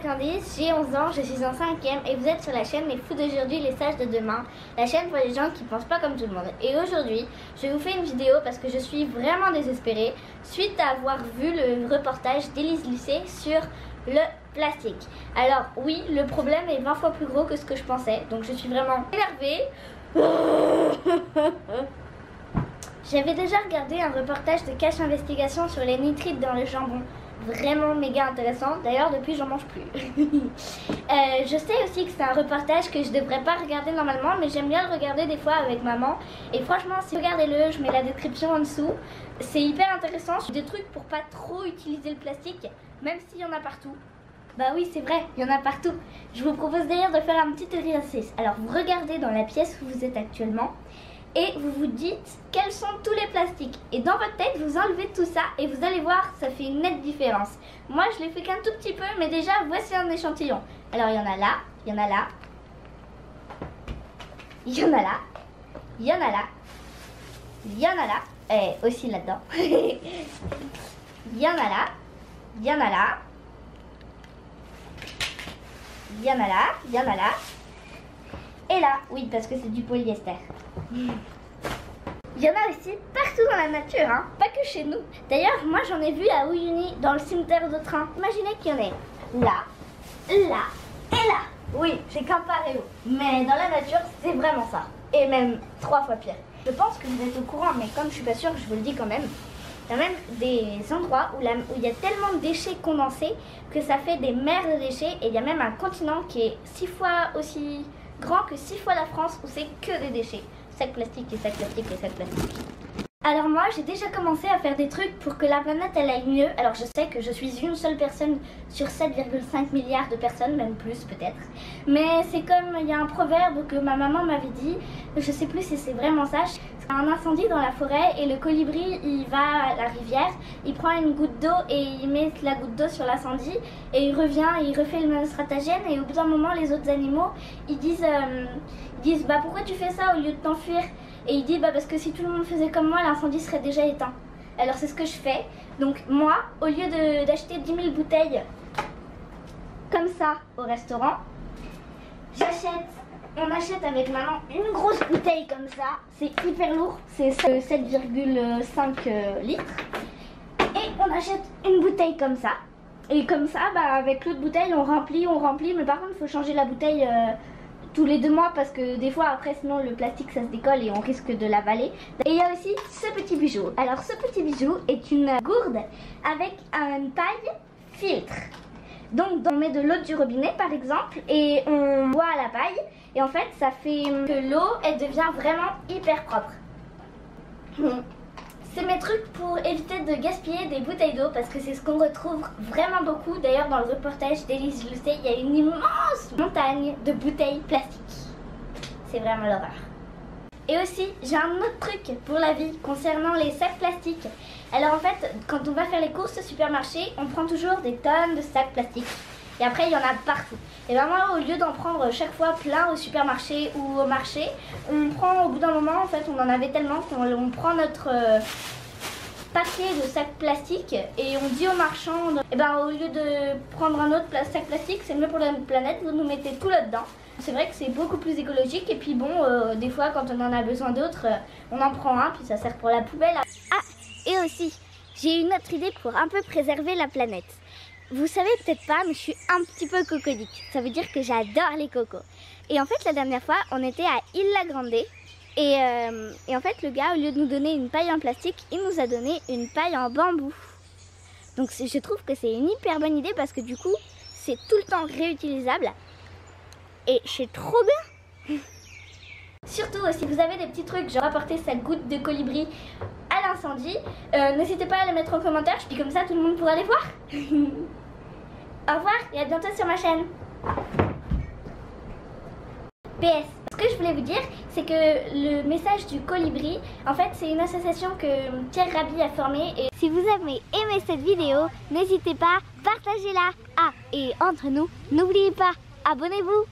m'appelle Candice, j'ai 11 ans, je suis en 5e et vous êtes sur la chaîne Les Fous d'aujourd'hui, les sages de demain, la chaîne pour les gens qui pensent pas comme tout le monde. Et aujourd'hui, je vous fais une vidéo parce que je suis vraiment désespérée suite à avoir vu le reportage d'Élise Lucet sur le plastique. Alors oui, le problème est 20 fois plus gros que ce que je pensais, donc je suis vraiment énervée. J'avais déjà regardé un reportage de Cash Investigation sur les nitrites dans le jambon. Vraiment méga intéressant. D'ailleurs, depuis, j'en mange plus. Je sais aussi que c'est un reportage que je devrais pas regarder normalement, mais j'aime bien le regarder des fois avec maman. Et franchement, si regardez-le, je mets la description en dessous. C'est hyper intéressant. Des trucs pour pas trop utiliser le plastique, même s'il y en a partout. Bah oui, c'est vrai, il y en a partout. Je vous propose d'ailleurs de faire un petit exercice. Alors, vous regardez dans la pièce où vous êtes actuellement. Et vous vous dites quels sont tous les plastiques. Et dans votre tête, vous enlevez tout ça et vous allez voir, ça fait une nette différence. Moi, je l'ai fait qu'un tout petit peu, mais déjà, voici un échantillon. Alors, il y en a là, il y en a là, il y en a là, il y en a là, il y en a là, et aussi là-dedans. Il y en a là, il y en a là, il y en a là, il y en a là. Et là, oui, parce que c'est du polyester. Il y en a aussi partout dans la nature, hein, pas que chez nous. D'ailleurs, moi j'en ai vu à Uyuni, dans le cimetière de train. Imaginez qu'il y en ait là, là et là. Oui, c'est qu'un paréo. Mais dans la nature, c'est vraiment ça. Et même 3 fois pire. Je pense que vous êtes au courant, mais comme je suis pas sûre, je vous le dis quand même. Il y a même des endroits où il y a tellement de déchets condensés que ça fait des mers de déchets. Et il y a même un continent qui est 6 fois aussi grand que 6 fois la France où c'est que des déchets. Sac plastique et sac plastique et sac plastique. Alors moi j'ai déjà commencé à faire des trucs pour que la planète elle aille mieux. Alors je sais que je suis une seule personne sur 7,5 milliards de personnes, même plus peut-être. Mais c'est comme il y a un proverbe que ma maman m'avait dit, je sais plus si c'est vraiment ça. Un incendie dans la forêt et le colibri il va à la rivière, il prend une goutte d'eau et il met la goutte d'eau sur l'incendie et il revient et il refait le même stratagème et au bout d'un moment les autres animaux ils disent bah pourquoi tu fais ça au lieu de t'enfuir, et il dit bah parce que si tout le monde faisait comme moi l'incendie serait déjà éteint. Alors c'est ce que je fais, donc moi au lieu d'acheter 10 000 bouteilles comme ça au restaurant, on achète avec maman une grosse bouteille comme ça, c'est hyper lourd, c'est 7,5 litres. Et on achète une bouteille comme ça. Et comme ça, bah, avec l'autre bouteille, on remplit. Mais par contre, il faut changer la bouteille tous les 2 mois parce que des fois, après, sinon le plastique, ça se décolle et on risque de l'avaler. Et il y a aussi ce petit bijou. Alors, ce petit bijou est une gourde avec une paille filtre. Donc on met de l'eau du robinet par exemple et on boit à la paille et en fait ça fait que l'eau elle devient vraiment hyper propre. C'est mes trucs pour éviter de gaspiller des bouteilles d'eau parce que c'est ce qu'on retrouve vraiment beaucoup. D'ailleurs dans le reportage d'Élise Lucet il y a une immense montagne de bouteilles plastiques. C'est vraiment l'horreur. Et aussi, j'ai un autre truc pour la vie concernant les sacs plastiques. Alors en fait, quand on va faire les courses au supermarché, on prend toujours des tonnes de sacs plastiques. Et après, il y en a partout. Et ben moi, au lieu d'en prendre chaque fois plein au supermarché ou au marché, on prend au bout d'un moment, en fait, on en avait tellement qu'on prend notre paquet de sacs plastiques et on dit aux marchands, et ben au lieu de prendre un autre sac plastique, c'est mieux pour la planète, vous nous mettez tout là-dedans. C'est vrai que c'est beaucoup plus écologique et puis bon, des fois quand on en a besoin d'autres, on en prend un puis ça sert pour la poubelle. Ah, et aussi, j'ai une autre idée pour un peu préserver la planète. Vous savez peut-être pas, mais je suis un petit peu cocodique. Ça veut dire que j'adore les cocos. Et en fait, la dernière fois, on était à Île-la Grande et en fait, le gars, au lieu de nous donner une paille en plastique, il nous a donné une paille en bambou. Donc je trouve que c'est une hyper bonne idée parce que du coup, c'est tout le temps réutilisable. Et c'est trop bien. Surtout si vous avez des petits trucs, genre apporter sa goutte de colibri à l'incendie, n'hésitez pas à les mettre en commentaire, puis comme ça tout le monde pourra les voir. Au revoir et à bientôt sur ma chaîne. PS, ce que je voulais vous dire, c'est que le message du colibri, en fait c'est une association que Pierre Rabhi a formée. Et si vous avez aimé cette vidéo, n'hésitez pas, partagez-la. Ah, et entre nous, n'oubliez pas, abonnez-vous.